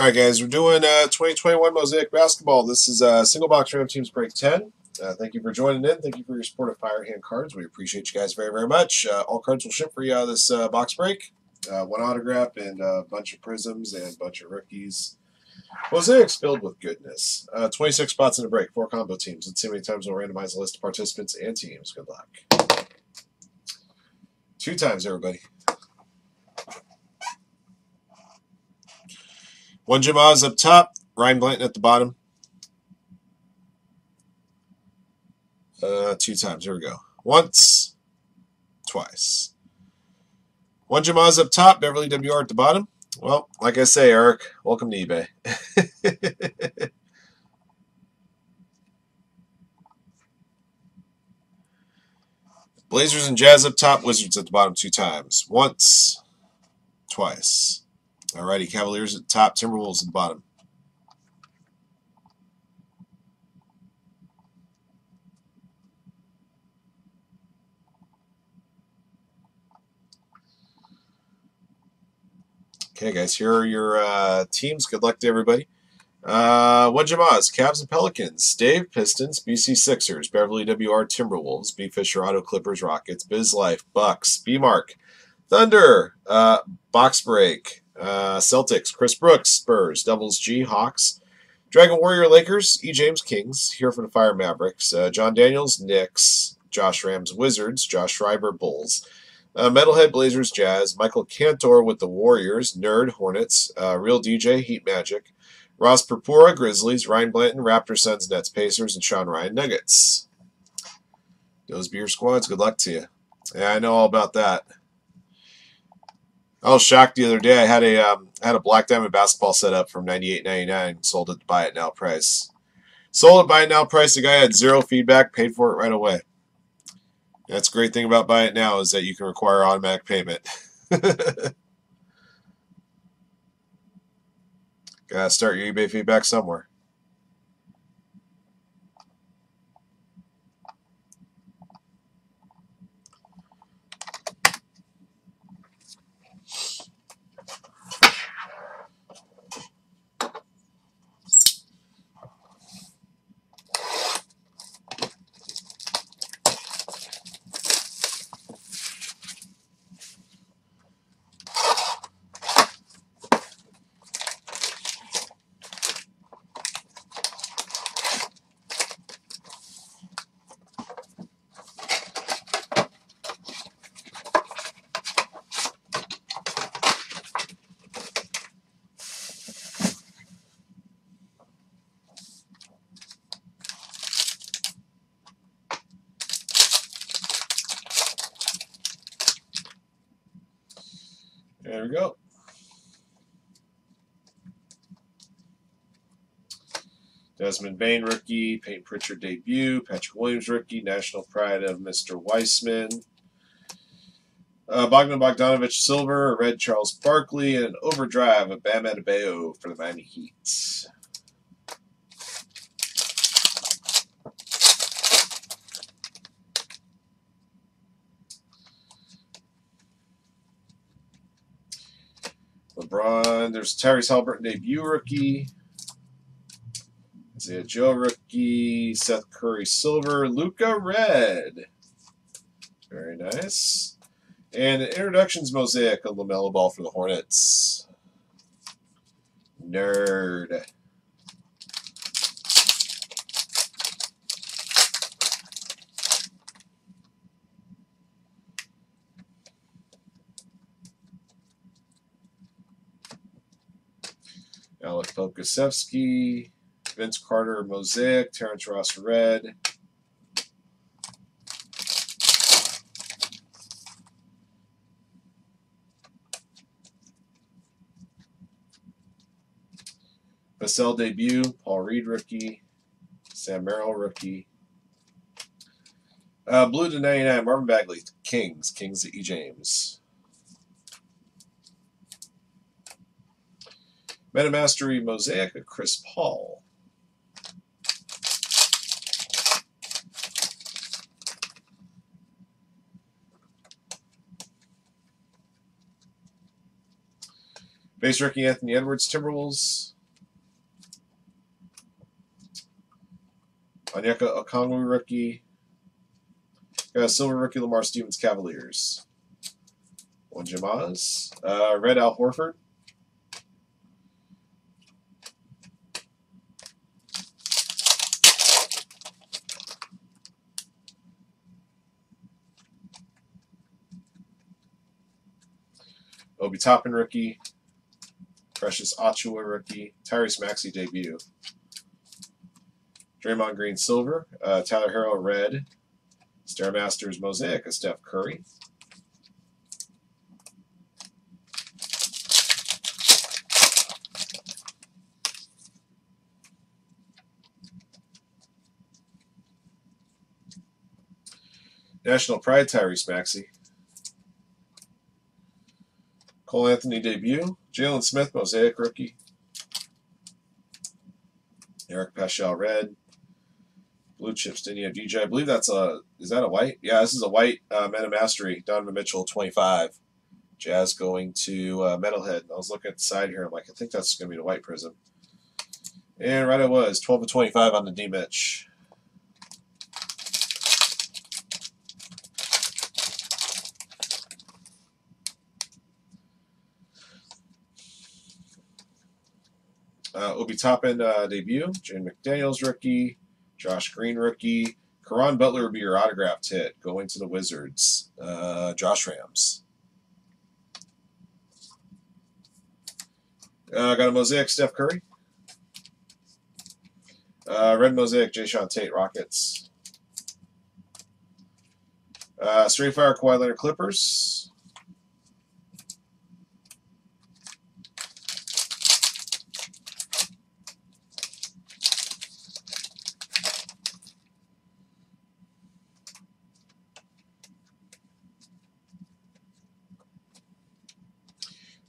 All right, guys, we're doing 2021 Mosaic Basketball. This is single box random teams break 10. Thank you for joining in. Thank you for your support of Firehand Cards. We appreciate you guys very, very much. All cards will ship for you this box break. One autograph and a bunch of prisms and a bunch of rookies. Mosaic's filled with goodness. 26 spots in a break, 4 combo teams. Let's see how many times we'll randomize the list of participants and teams. Good luck. 2 times, everybody. One Jim Oz up top, Ryan Blanton at the bottom. 2 times, here we go. Once, twice. One Jim Oz up top, Beverly WR at the bottom. Well, like I say, Eric, welcome to eBay. Blazers and Jazz up top, Wizards at the bottom 2 times. Once, twice. Alrighty, Cavaliers at the top, Timberwolves at the bottom. Okay, guys, here are your teams. Good luck to everybody. Wajamaz, Cavs and Pelicans, Dave, Pistons, BC Sixers, Beverly WR, Timberwolves, B Fisher Auto, Clippers, Rockets, BizLife, Bucks, B Mark, Thunder, Box Break, Celtics, Chris Brooks, Spurs, Doubles G, Hawks, Dragon Warrior, Lakers, E. James, Kings, here from the Fire Mavericks, John Daniels, Knicks, Josh Rams, Wizards, Josh Schreiber, Bulls, Metalhead, Blazers, Jazz, Michael Cantor with the Warriors, Nerd, Hornets, Real DJ, Heat Magic, Ross Purpura, Grizzlies, Ryan Blanton, Raptors, Suns, Nets, Pacers, and Sean Ryan, Nuggets. Those be your squads. Good luck to you. Yeah, I know all about that. I was shocked the other day. I had a Black Diamond basketball set up from $98.99. Sold it to buy it now price. Sold it buy it now price. The guy had 0 feedback. Paid for it right away. That's the great thing about buy it now is that you can require automatic payment. Gotta start your eBay feedback somewhere. There we go. Desmond Bain, rookie. Peyton Pritchard, debut. Patrick Williams, rookie. National pride of Mr. Weissman. Bogdan Bogdanovich, silver. Red, Charles Barkley. And an overdrive of Bam Adebayo for the Miami Heat. LeBron, there's Tyrese Haliburton, debut rookie. Isaiah Joe, rookie. Seth Curry, silver. Luca, red. Very nice. And an introductions mosaic of LaMelo Ball for the Hornets. Nerd. Alec Pokusevsky, Vince Carter, Mosaic, Terrence Ross, red. Basel, debut, Paul Reed, rookie. Sam Merrill, rookie. Blue /99, Marvin Bagley, Kings. Kings to E. James. MetaMastery Mosaic of Chris Paul. Base rookie Anthony Edwards, Timberwolves. Onyeka Okongwu, rookie. Got a silver rookie, Lamar Stevens, Cavaliers. One Jamaz. Red Al Horford. Obi Toppin, rookie. Precious Achiuwa, rookie. Tyrese Maxey, debut. Draymond Green, silver. Tyler Herro, red. Stairmasters, Mosaic of Steph Curry. National Pride, Tyrese Maxey. Cole Anthony, debut. Jalen Smith, Mosaic rookie. Eric Paschal, red. Blue chips, Dinia DJ. I believe that's a. Is that a white? Yeah, this is a white Men of Mastery. Donovan Mitchell, 25. Jazz going to Metalhead. I was looking at the side here. I'm like, I think that's going to be the white prism. And right, it was 12 to 25 on the D Mitch. Obi Toppin debut, Jane McDaniels rookie, Josh Green rookie, Caron Butler will be your autographed hit, going to the Wizards, Josh Rams. Got a Mosaic Steph Curry, red Mosaic Jay Sean Tate Rockets, straight fire Kawhi Leonard Clippers.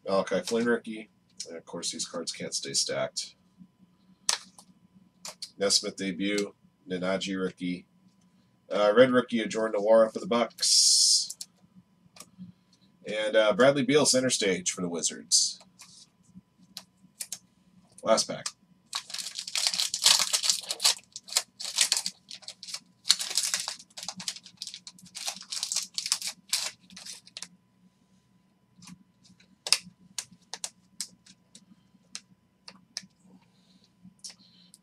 Malachi Flynn rookie, and of course these cards can't stay stacked. Nesmith debut, Nnaji rookie, red rookie of Jordan Nwora for the Bucks, and Bradley Beal center stage for the Wizards. Last pack.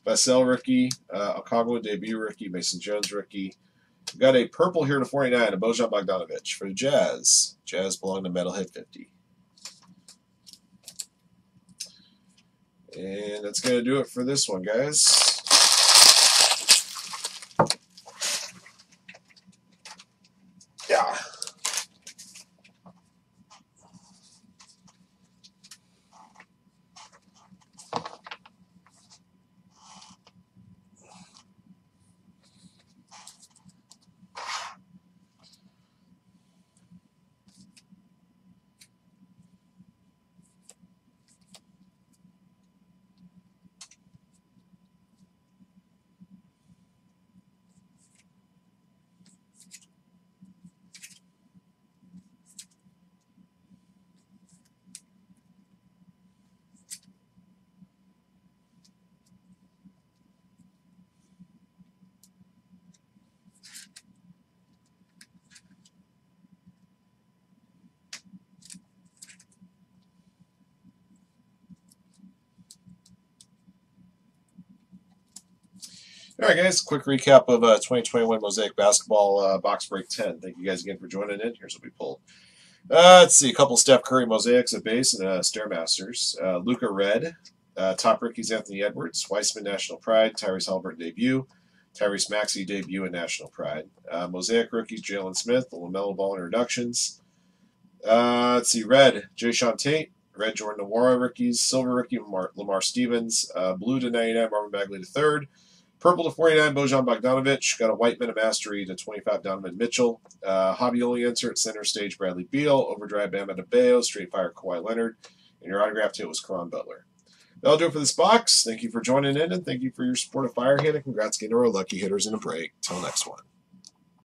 Basel rookie, Okongwu debut rookie, Mason Jones rookie. We've got a purple here to 49, a Bojan Bogdanovich for the Jazz. Jazz belong to Metalhead 50. And that's going to do it for this one, guys. All right, guys, quick recap of 2021 Mosaic Basketball Box Break 10. Thank you guys again for joining in. Here's what we pulled. Let's see, a couple Steph Curry Mosaics at base and Stairmasters. Luca red. Top rookies Anthony Edwards. Weissman National Pride. Tyrese Haliburton debut. Tyrese Maxey debut in National Pride. Mosaic rookies Jalen Smith. The LaMelo Ball introductions. Let's see, red Jay Sean Tate. Red Jordan Nwora rookies. Silver rookie Lamar Stevens. Blue to 99 Marvin Bagley to third. Purple to 49, Bojan Bogdanovich. Got a white Men of Mastery to 25, Donovan Mitchell. Hobby only insert, center stage, Bradley Beal. Overdrive, Bam Adebayo. Straight fire, Kawhi Leonard. And your autograph hit was Caron Butler. That'll do it for this box. Thank you for joining in, and thank you for your support of Firehand. And congrats again to our lucky hitters in a break. Till next one.